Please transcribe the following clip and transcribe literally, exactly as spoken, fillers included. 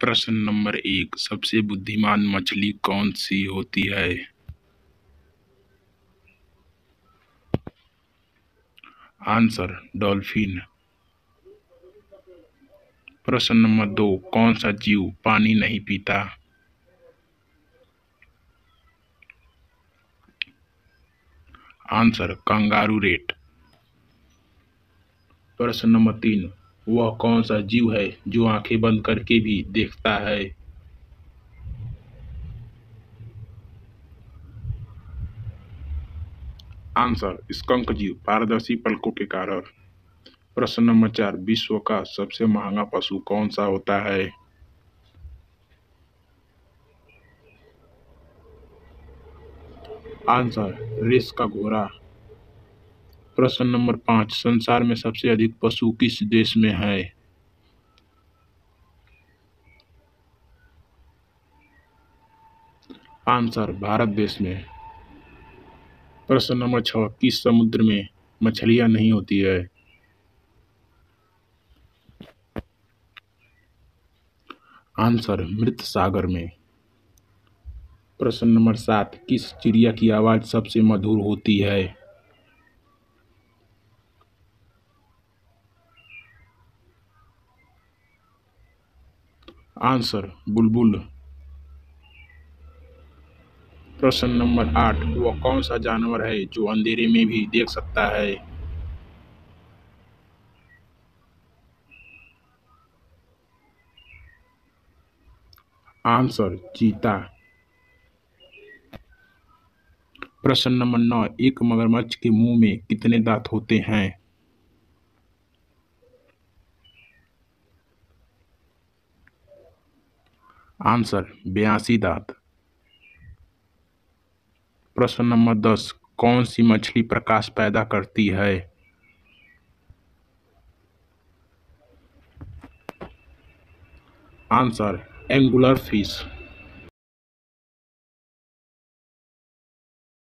प्रश्न नंबर एक, सबसे बुद्धिमान मछली कौन सी होती है? Answer dolphin. प्रश्न नंबर दो, कौन सा जीव पानी नहीं पीता? Answer kangaroo rat. प्रश्न नंबर तीन, वह कौन सा जीव है जो आंखें बंद करके भी देखता है? आंसर स्कंक जीव, पारदर्शी पलकों के कारण। प्रश्न नंबर चार, विश्व का सबसे महंगा पशु कौन सा होता है? आंसर रेस का घोड़ा। प्रश्न नंबर पाँच, संसार में सबसे अधिक पशु किस देश में है? आंसर भारत देश में। प्रश्न नंबर छः, किस समुद्र में मछलियां नहीं होती है? आंसर मृत सागर में। प्रश्न नंबर सात, किस चिड़िया की आवाज़ सबसे मधुर होती है? आंसर बुलबुल। प्रश्न नंबर आठ, वह कौन सा जानवर है जो अंधेरे में भी देख सकता है? आंसर चीता। प्रश्न नंबर नौ, एक मगरमच्छ के मुंह में कितने दांत होते हैं? आंसर बयासी दांत। प्रश्न नंबर दस, कौन सी मछली प्रकाश पैदा करती है? Answer angler fish.